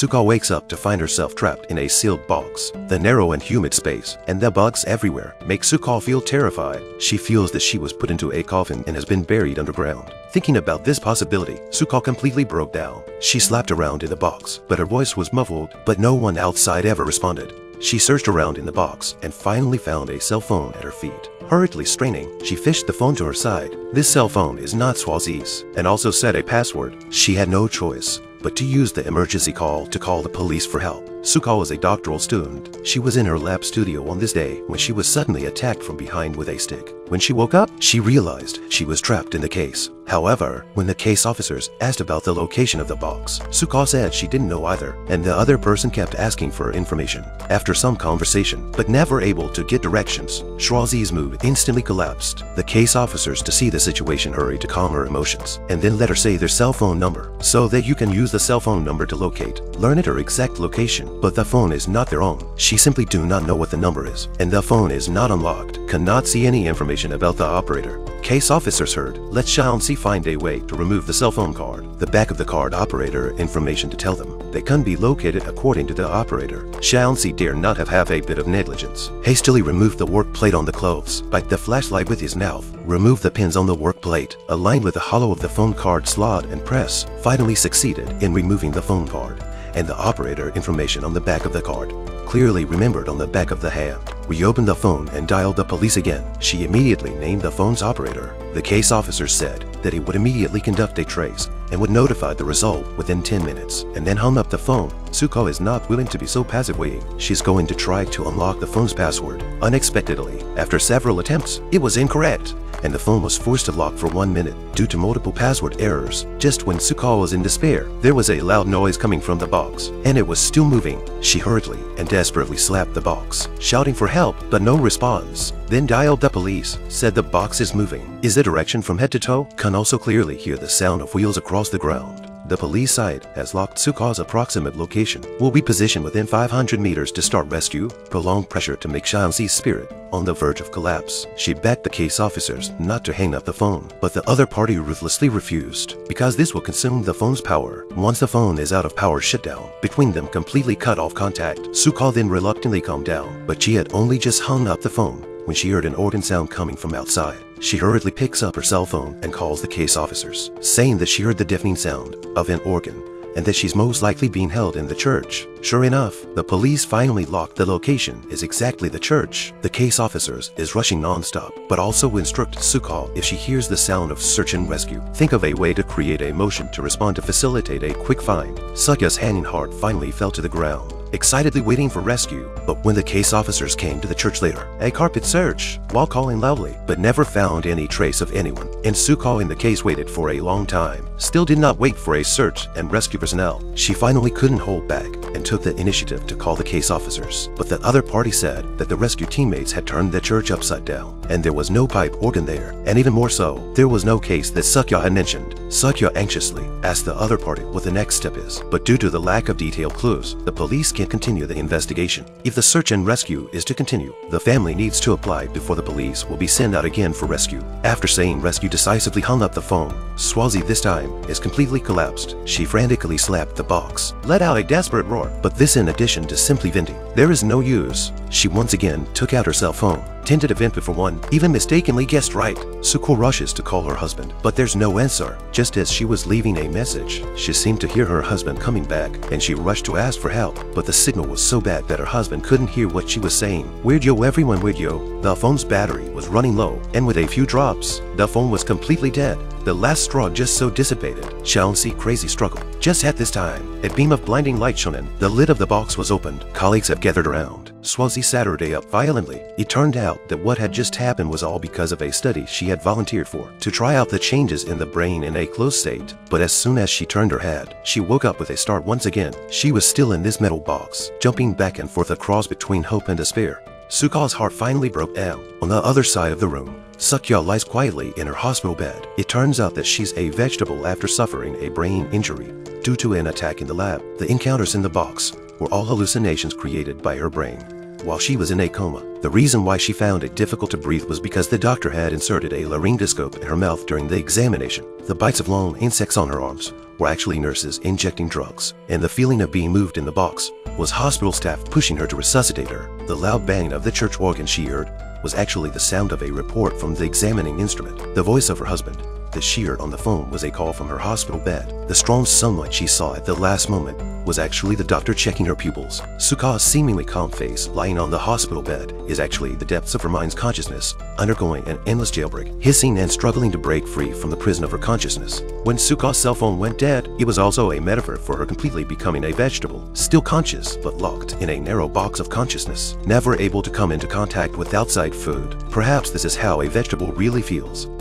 Suka wakes up to find herself trapped in a sealed box. The narrow and humid space and the bugs everywhere make Suka feel terrified. She feels that she was put into a coffin and has been buried underground. Thinking about this possibility, Suka completely broke down. She slapped around in the box, but her voice was muffled, but no one outside ever responded. She searched around in the box and finally found a cell phone at her feet. Hurriedly straining, she fished the phone to her side. This cell phone is not Swazi's and also set a password. She had no choice but to use the emergency call to call the police for help. Suka was a doctoral student. She was in her lab studio on this day when she was suddenly attacked from behind with a stick. When she woke up, she realized she was trapped in the case. However, when the case officers asked about the location of the box, Suka said she didn't know either, and the other person kept asking for information. After some conversation, but never able to get directions, Swazi's mood instantly collapsed. The case officers, to see the situation, hurried to calm her emotions, and then let her say their cell phone number, so that you can use the cell phone number to locate, learn at her exact location. But the phone is not their own. She simply do not know what the number is, and the phone is not unlocked. Cannot see any information about the operator. Case officers heard. Let Shaanxi find a way to remove the cell phone card, the back of the card operator information to tell them they can be located according to the operator. Shaanxi dare not have a bit of negligence. Hastily removed the work plate on the clothes, bite the flashlight with his mouth, remove the pins on the work plate, aligned with the hollow of the phone card slot and press, finally succeeded in removing the phone card and the operator information on the back of the card, clearly remembered on the back of the hand. Reopened the phone and dialed the police again. She immediately named the phone's operator. The case officer said that he would immediately conduct a trace and would notify the result within 10 minutes, and then hung up the phone. Suka is not willing to be so passive waiting. She's going to try to unlock the phone's password. Unexpectedly, after several attempts, it was incorrect, and the phone was forced to lock for 1 minute due to multiple password errors. Just when Suka was in despair, there was a loud noise coming from the box, and it was still moving. She hurriedly and desperately slapped the box, shouting for help, but no response. Then dialed the police, said the box is moving. Is the direction from head to toe? Can also clearly hear the sound of wheels across the ground. The police site has locked Suka's approximate location. Will be positioned within 500 meters to start rescue. Prolonged pressure to make Shaanxi's spirit on the verge of collapse. She begged the case officers not to hang up the phone, but the other party ruthlessly refused, because this will consume the phone's power. Once the phone is out of power shutdown, between them completely cut off contact. Suka then reluctantly calmed down, but she had only just hung up the phone when she heard an organ sound coming from outside. She hurriedly picks up her cell phone and calls the case officers, saying that she heard the deafening sound of an organ and that she's most likely being held in the church. Sure enough, the police finally locked the location is exactly the church. The case officers is rushing non-stop, but also instruct Suka if she hears the sound of search and rescue, think of a way to create a motion to respond to facilitate a quick find. Suka's hand and heart finally fell to the ground, excitedly waiting for rescue. But when the case officers came to the church later, a carpet search while calling loudly, but never found any trace of anyone, and Suka in the case waited for a long time, still did not wait for a search and rescue personnel. She finally couldn't hold back and took the initiative to call the case officers, but the other party said that the rescue teammates had turned the church upside down and there was no pipe organ there, and even more so, there was no case that Suka had mentioned. Suka anxiously asked the other party what the next step is, but due to the lack of detailed clues, the police can't continue the investigation. If the search and rescue is to continue, the family needs to apply before the police will be sent out again for rescue. After saying rescue, decisively hung up the phone. Swazi this time is completely collapsed. She frantically slapped the box, let out a desperate roar, but this in addition to simply venting. There is no use. She once again took out her cell phone, tended to vent before one, even mistakenly guessed right. Suko rushes to call her husband, but there's no answer. Just as she was leaving a message, she seemed to hear her husband coming back, and she rushed to ask for help, but the signal was so bad that her husband couldn't hear what she was saying. Weird yo, everyone weird yo. The phone's battery was running low, and with a few drops, the phone was completely dead. The last straw just so dissipated. Shaanxi crazy struggle. Just at this time, a beam of blinding light shone in. The lid of the box was opened. Colleagues have gathered around. Swazi Saturday up violently. It turned out that what had just happened was all because of a study she had volunteered for, to try out the changes in the brain in a closed state. But as soon as she turned her head, she woke up with a start once again. She was still in this metal box, jumping back and forth across between hope and despair. Suka's heart finally broke down. On the other side of the room, Suka lies quietly in her hospital bed. It turns out that she's a vegetable after suffering a brain injury due to an attack in the lab. The encounters in the box were all hallucinations created by her brain. while she was in a coma. The reason why she found it difficult to breathe was because the doctor had inserted a laryngoscope in her mouth during the examination. The bites of long insects on her arms were actually nurses injecting drugs, and the feeling of being moved in the box was hospital staff pushing her to resuscitate her. The loud bang of the church organ she heard was actually the sound of a report from the examining instrument. The voice of her husband that she heard on the phone was a call from her hospital bed. The strong sunlight she saw at the last moment was actually the doctor checking her pupils. Suka's seemingly calm face lying on the hospital bed is actually the depths of her mind's consciousness, undergoing an endless jailbreak, hissing and struggling to break free from the prison of her consciousness. When Suka's cell phone went dead, it was also a metaphor for her completely becoming a vegetable, still conscious but locked in a narrow box of consciousness, never able to come into contact with outside food. Perhaps this is how a vegetable really feels.